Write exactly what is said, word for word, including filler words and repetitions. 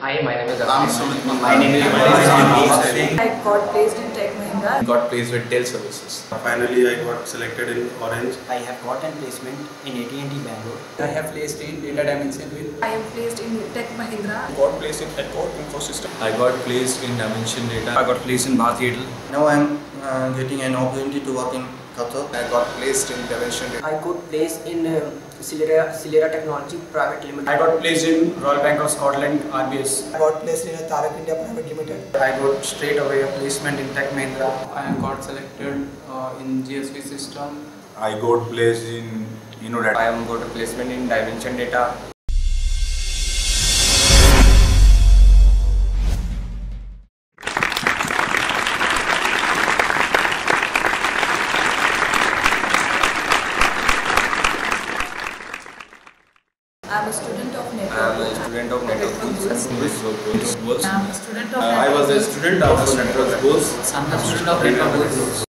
Hi, my name is Amit. My name is Amit. I got placed in Tech Mahindra. Got placed with Dell services. Finally, I got selected in Orange. I have gotten placement in A T and T Bangalore. I have placed in Data Dimension with. I am placed in Tech Mahindra. Got placed in Network Infosystem. I got placed in Dimension Data. I got placed in Bharti. Now I am uh, getting an opportunity to work in. I got placed in Dimension Data. I got placed in um, Cilera, Cilera Technology Private Limited. I got placed in Royal Bank of Scotland, R B S. I got placed in a Tarak India Private Limited. I got straight away a placement in Tech Mahindra. I got selected uh, in G S P system. I got placed in Inno Data. I am got a placement in Dimension Data. I am a student of Network. I am a student of Network Bulls. I was a student of Network Bulls. I am a student of Network Bulls.